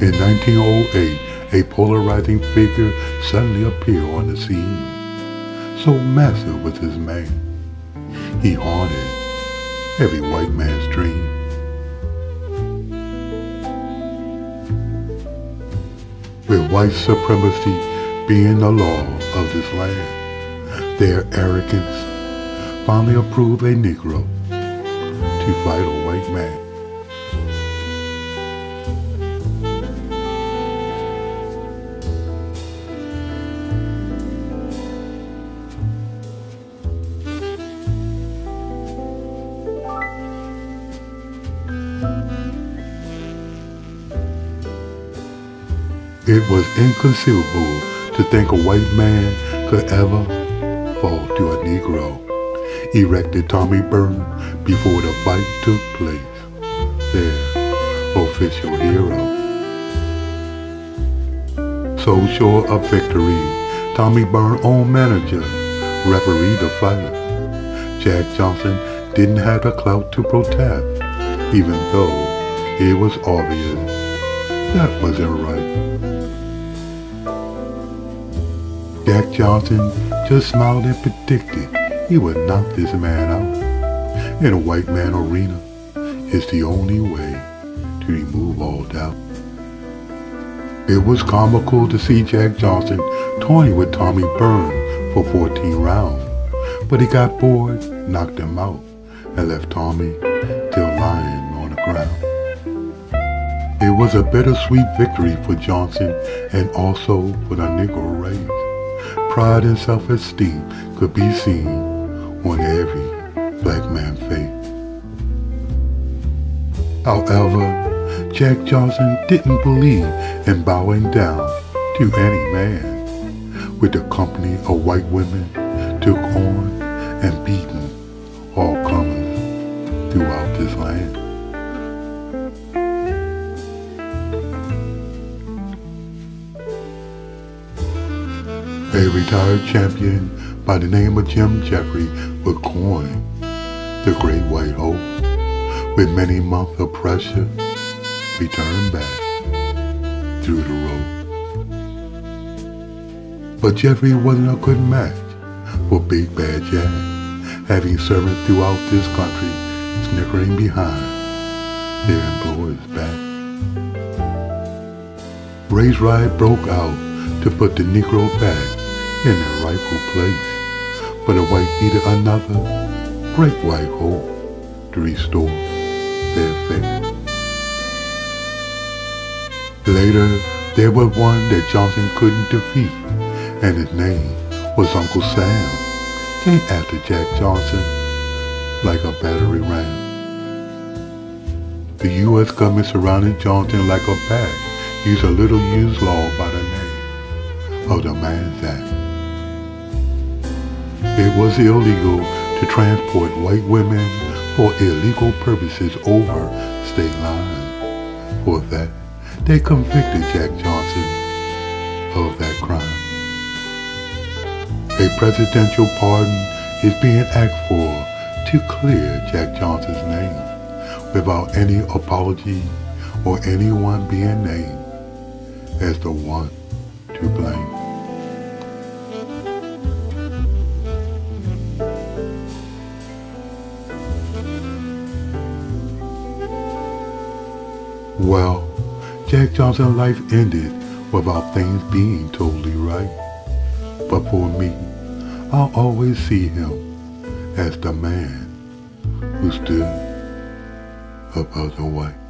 In 1908, a polarizing figure suddenly appeared on the scene. So massive was his mane, he haunted every white man's dream. With white supremacy being the law of this land, their arrogance finally approved a Negro to fight a white man. It was inconceivable to think a white man could ever fall to a Negro, erected Tommy Burns before the fight took place, their official hero. So sure of victory, Tommy Burns' own manager refereed the fight. Jack Johnson didn't have the clout to protest, even though it was obvious that wasn't right. Jack Johnson just smiled and predicted he would knock this man out. In a white man arena, it's the only way to remove all doubt. It was comical to see Jack Johnson toying with Tommy Burns for 14 rounds, but he got bored, knocked him out, and left Tommy still lying on the ground. It was a bittersweet victory for Johnson and also for the Negro race. Pride and self-esteem could be seen on every black man's face. However, Jack Johnson didn't believe in bowing down to any man. With the company of white women, took on and beaten all comers throughout this land. A retired champion by the name of Jim Jeffries would coin the Great White Hope. With many months of pressure, we turned back through the rope. But Jeffries wasn't a good match for Big Bad Jack, having servants throughout this country snickering behind their employer's back. Race riot broke out to put the Negro back in their rightful place, but the white needed another great white hope to restore their faith. Later, there was one that Johnson couldn't defeat, and his name was Uncle Sam. Came after Jack Johnson like a battery ram. The U.S. government surrounded Johnson like a bag, used a little used law by the name of the Mann Act. It was illegal to transport white women for illegal purposes over state lines. For that, they convicted Jack Johnson of that crime. A presidential pardon is being asked for to clear Jack Johnson's name without any apology or anyone being named as the one to blame. Well, Jack Johnson's life ended without things being totally right. But for me, I'll always see him as the man who stood above the white.